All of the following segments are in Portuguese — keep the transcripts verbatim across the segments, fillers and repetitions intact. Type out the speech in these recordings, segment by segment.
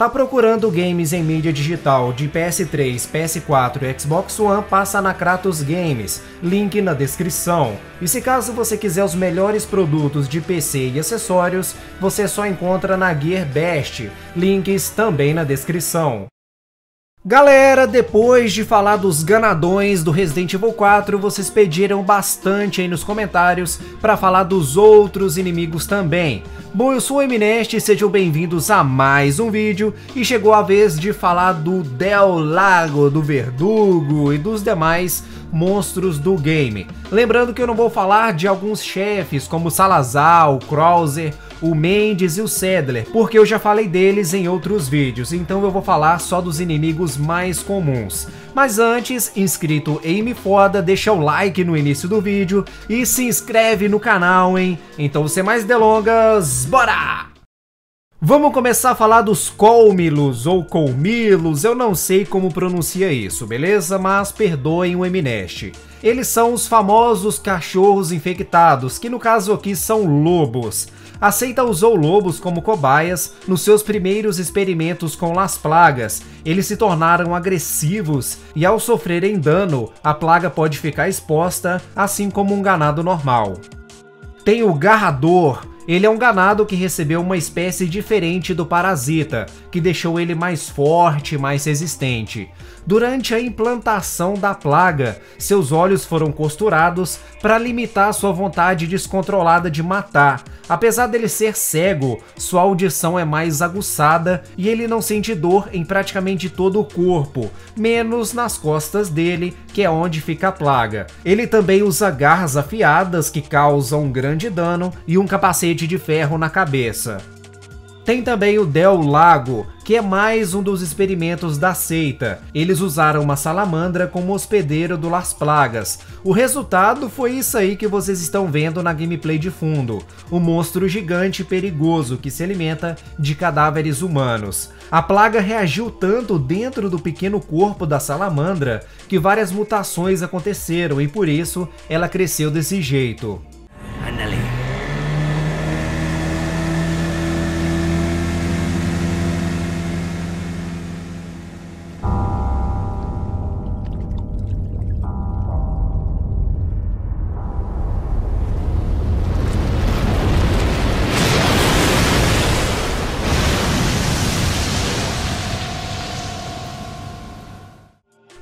Tá procurando games em mídia digital de P S três, P S quatro e Xbox One? Passa na Kratos Games, link na descrição. E se caso você quiser os melhores produtos de P C e acessórios, você só encontra na GearBest, links também na descrição. Galera, depois de falar dos ganadões do Resident Evil quatro, vocês pediram bastante aí nos comentários para falar dos outros inimigos também. Bom, eu sou o Enmynest, sejam bem-vindos a mais um vídeo e chegou a vez de falar do Del Lago, do Verdugo e dos demais monstros do game. Lembrando que eu não vou falar de alguns chefes como Salazar, o Krauser, o Mendes e o Saddler, porque eu já falei deles em outros vídeos, então eu vou falar só dos inimigos mais comuns. Mas antes, inscrito em Me Foda, deixa o like no início do vídeo e se inscreve no canal, hein? Então, sem mais delongas, bora! Vamos começar a falar dos Colmillos ou Colmillos, eu não sei como pronuncia isso, beleza? Mas perdoem o Enmynest. Eles são os famosos cachorros infectados, que no caso aqui são lobos. A seita usou lobos como cobaias nos seus primeiros experimentos com Las Plagas. Eles se tornaram agressivos e ao sofrerem dano, a plaga pode ficar exposta, assim como um ganado normal. Tem o Garrador. Ele é um ganado que recebeu uma espécie diferente do parasita, que deixou ele mais forte e mais resistente. Durante a implantação da plaga, seus olhos foram costurados para limitar sua vontade descontrolada de matar. Apesar dele ser cego, sua audição é mais aguçada e ele não sente dor em praticamente todo o corpo, menos nas costas dele, que é onde fica a plaga. Ele também usa garras afiadas que causam um grande dano e um capacete de ferro na cabeça. Tem também o Del Lago, que é mais um dos experimentos da seita. Eles usaram uma salamandra como hospedeiro do Las Plagas. O resultado foi isso aí que vocês estão vendo na gameplay de fundo, um monstro gigante perigoso que se alimenta de cadáveres humanos. A plaga reagiu tanto dentro do pequeno corpo da salamandra que várias mutações aconteceram e por isso ela cresceu desse jeito.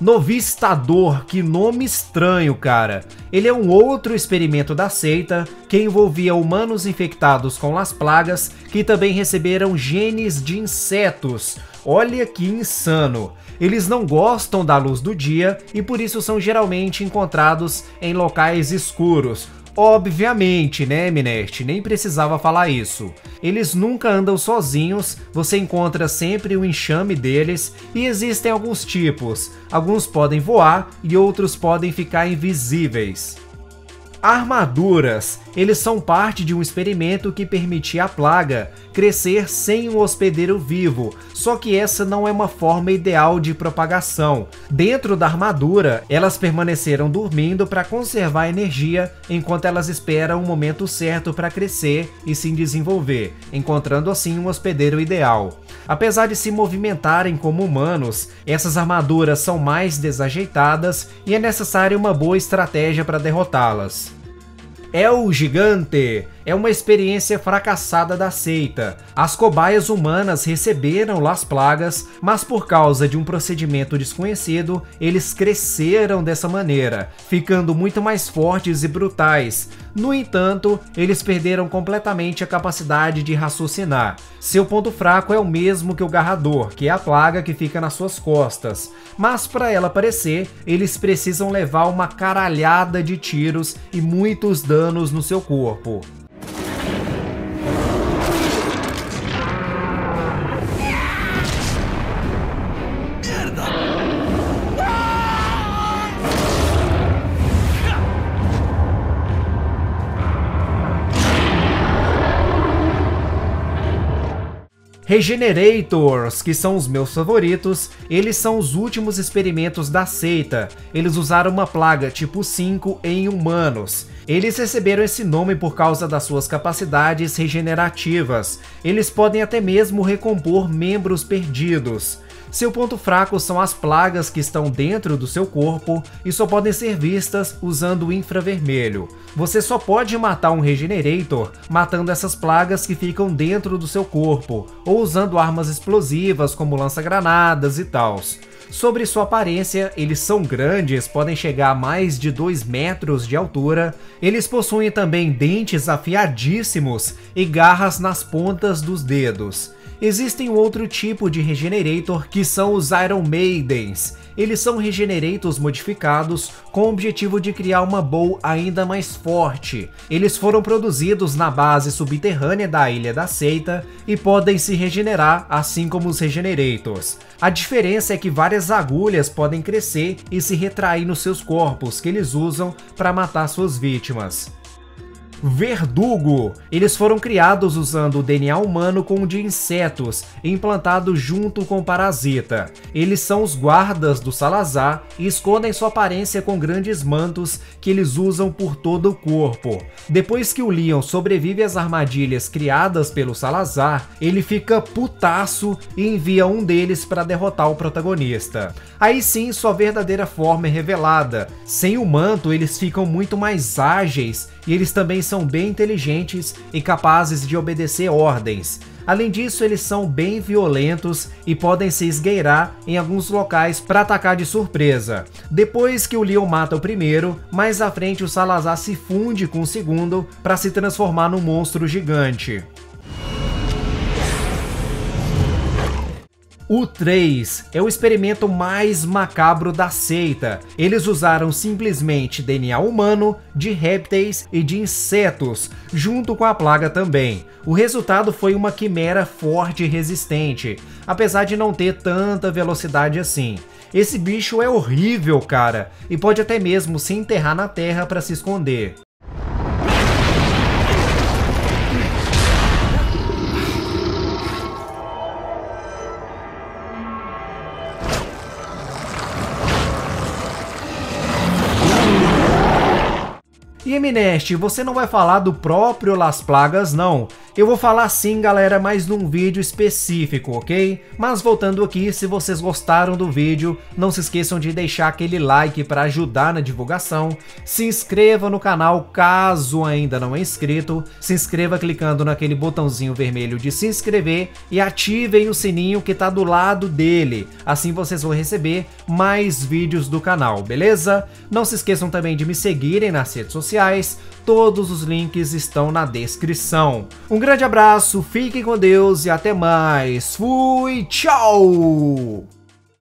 Novistador, que nome estranho, cara. Ele é um outro experimento da seita que envolvia humanos infectados com Las Plagas que também receberam genes de insetos. Olha que insano! Eles não gostam da luz do dia e por isso são geralmente encontrados em locais escuros. Obviamente, né, Enmynest? Nem precisava falar isso. Eles nunca andam sozinhos, você encontra sempre o enxame deles e existem alguns tipos. Alguns podem voar e outros podem ficar invisíveis. Armaduras. Eles são parte de um experimento que permitia a plaga crescer sem um hospedeiro vivo, só que essa não é uma forma ideal de propagação. Dentro da armadura, elas permaneceram dormindo para conservar energia enquanto elas esperam o momento certo para crescer e se desenvolver, encontrando assim um hospedeiro ideal. Apesar de se movimentarem como humanos, essas armaduras são mais desajeitadas e é necessária uma boa estratégia para derrotá-las. El Gigante é uma experiência fracassada da seita. As cobaias humanas receberam Las Plagas, mas por causa de um procedimento desconhecido, eles cresceram dessa maneira, ficando muito mais fortes e brutais. No entanto, eles perderam completamente a capacidade de raciocinar. Seu ponto fraco é o mesmo que o Garrador, que é a plaga que fica nas suas costas. Mas para ela aparecer, eles precisam levar uma caralhada de tiros e muitos danos no seu corpo. Regenerators, que são os meus favoritos, eles são os últimos experimentos da seita. Eles usaram uma plaga tipo cinco em humanos. Eles receberam esse nome por causa das suas capacidades regenerativas. Eles podem até mesmo recompor membros perdidos. Seu ponto fraco são as plagas que estão dentro do seu corpo e só podem ser vistas usando o infravermelho. Você só pode matar um Regenerator matando essas plagas que ficam dentro do seu corpo, ou usando armas explosivas como lança-granadas e tal. Sobre sua aparência, eles são grandes, podem chegar a mais de dois metros de altura. Eles possuem também dentes afiadíssimos e garras nas pontas dos dedos. Existem outro tipo de Regenerator que são os Iron Maidens. Eles são Regenerators modificados com o objetivo de criar uma bow ainda mais forte. Eles foram produzidos na base subterrânea da Ilha da Seita e podem se regenerar assim como os Regenerators. A diferença é que várias agulhas podem crescer e se retrair nos seus corpos que eles usam para matar suas vítimas. Verdugo. Eles foram criados usando o D N A humano com o de insetos, implantado junto com o parasita. Eles são os guardas do Salazar e escondem sua aparência com grandes mantos que eles usam por todo o corpo. Depois que o Leon sobrevive às armadilhas criadas pelo Salazar, ele fica putaço e envia um deles para derrotar o protagonista. Aí sim sua verdadeira forma é revelada. Sem o manto eles ficam muito mais ágeis e eles também são bem inteligentes e capazes de obedecer ordens. Além disso, eles são bem violentos e podem se esgueirar em alguns locais para atacar de surpresa. Depois que o Leon mata o primeiro, mais à frente o Salazar se funde com o segundo para se transformar num monstro gigante. U três é o experimento mais macabro da seita. Eles usaram simplesmente D N A humano, de répteis e de insetos, junto com a plaga também. O resultado foi uma quimera forte e resistente, apesar de não ter tanta velocidade assim. Esse bicho é horrível, cara, e pode até mesmo se enterrar na terra para se esconder. E Enmynest, você não vai falar do próprio Las Plagas, não. Eu vou falar sim, galera, mas num vídeo específico, ok? Mas voltando aqui, se vocês gostaram do vídeo, não se esqueçam de deixar aquele like para ajudar na divulgação. Se inscreva no canal caso ainda não é inscrito. Se inscreva clicando naquele botãozinho vermelho de se inscrever e ativem o sininho que tá do lado dele. Assim vocês vão receber mais vídeos do canal, beleza? Não se esqueçam também de me seguirem nas redes sociais. Todos os links estão na descrição. Um grande abraço, fiquem com Deus e até mais. Fui, tchau!